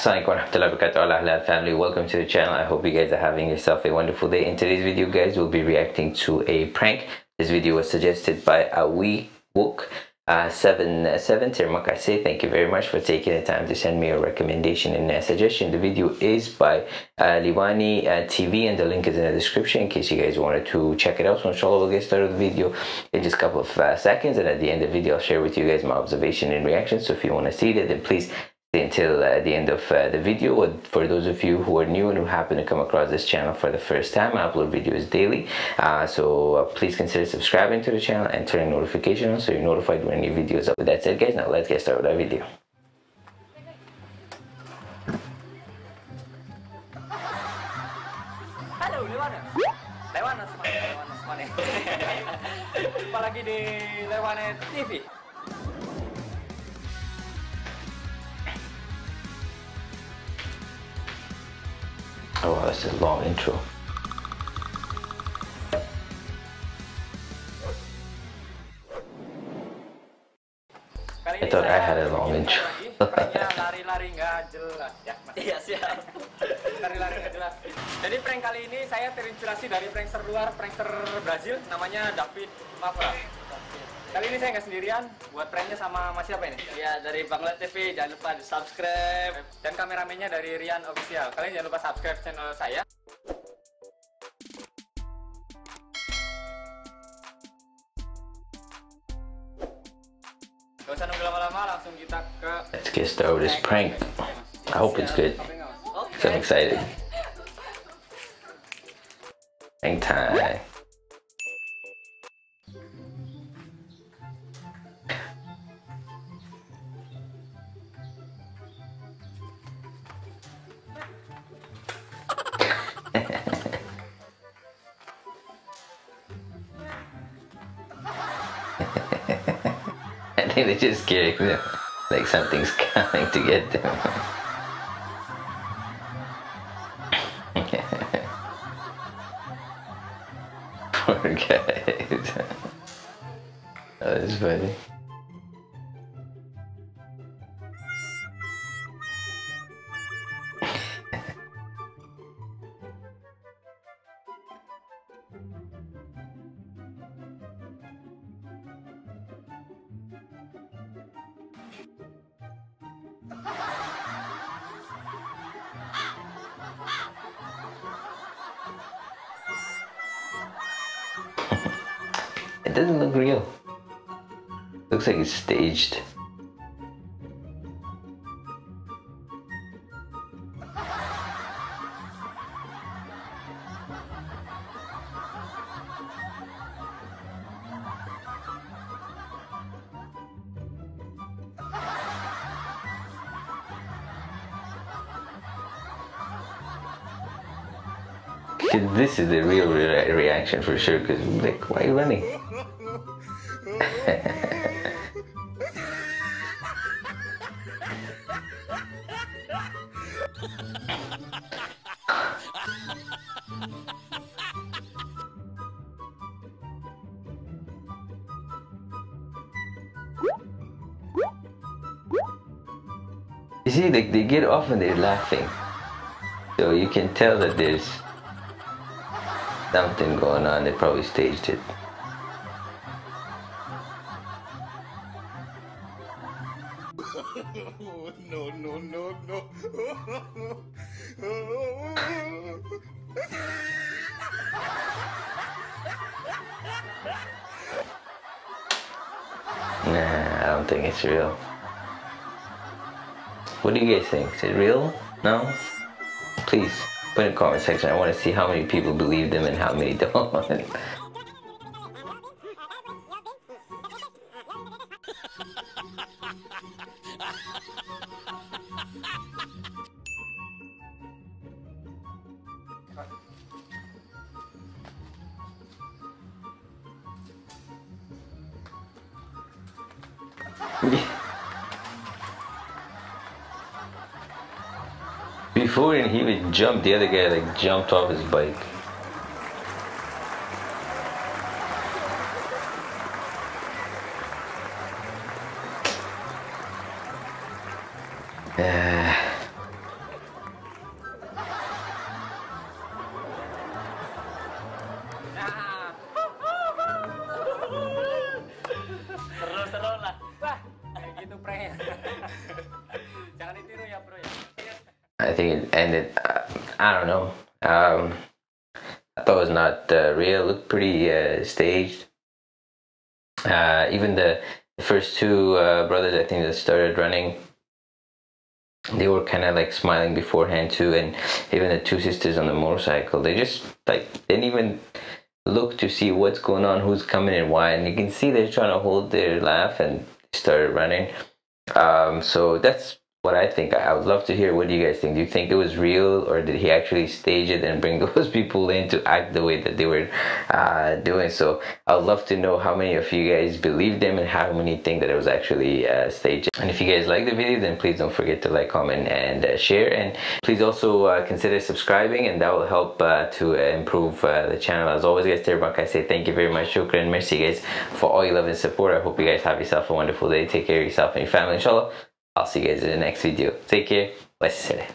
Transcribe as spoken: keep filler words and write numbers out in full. Assalamualaikum warahmatullahi wabarakatuh, Allah halal family. Welcome to the channel. I hope you guys are having yourself a wonderful day. In today's video, guys, we'll be reacting to a prank. This video was suggested by Awi Wook uh, seven seven Termakase. Thank you very much for taking the time to send me a recommendation and a suggestion. The video is by uh, Lebahnya uh, T V, and the link is in the description in case you guys wanted to check it out. So inshallah, we'll get started with the video in just a couple of uh, seconds, and at the end of the video, I'll share with you guys my observation and reaction. So if you want to see that, then please until uh, the end of uh, the video. And for those of you who are new and who happen to come across this channel for the first time, I upload videos daily, uh, so uh, please consider subscribing to the channel and turning notification on so you're notified when new videos up. With that said, guys, now let's get started with our video. Halo Lebahnya, Lebahnya semuanya, Lebahnya semuanya. Jumpa lagi di Lebahnya T V. Oh wow, that's a long intro. I thought I had a long intro. Lari-lari nggak jelas ya. Iya siap. Lari-lari nggak jelas. Jadi prank kali ini saya terinspirasi dari prankster luar, prankster Brazil, namanya David Mafra. Kali ini saya nggak sendirian, buat pranknya sama Mas siapa ini? Iya, dari Bangla T V, jangan lupa di subscribe. Dan kameramennya dari Rian Official. Kalian jangan lupa subscribe channel saya. Gak usah nunggu lama-lama, langsung kita ke... Let's get started with this prank. I hope it's good. I'm excited. Prank time. I think they're just scaring them, like something's coming to get them. Poor guys. That was funny. It doesn't look real. Looks like it's staged. This is the real re reaction for sure, because like, why are you running? You see, like, they get off and they're laughing, so you can tell that there's something going on. They probably staged it. No, no, no, no. Nah, I don't think it's real. What do you guys think? Is it real? No? Please. Put in the comment section. I want to see how many people believe them and how many don't. Before he would jump, the other guy like jumped off his bike. Uh, I think it ended, uh, I don't know. Um, I thought it was not uh, real. It looked pretty uh, staged. Uh, even the, the first two uh, brothers, I think, that started running, they were kind of like smiling beforehand too. And even the two sisters on the motorcycle, they just like didn't even look to see what's going on, who's coming and why. And you can see they're trying to hold their laugh and started running. Um, so that's what I think. I would love to hear, what do you guys think? Do you think it was real, or did he actually stage it and bring those people in to act the way that they were uh, doing? So I would love to know how many of you guys believe them and how many think that it was actually uh, staged. And if you guys like the video, then please don't forget to like, comment, and uh, share. And please also uh, consider subscribing, and that will help uh, to improve uh, the channel. As always, guys, to everyone, I say thank you very much. Shukran, merci, guys, for all your love and support. I hope you guys have yourself a wonderful day. Take care of yourself and your family, inshallah. I'll see you guys in the next video. Take care. Wassalam.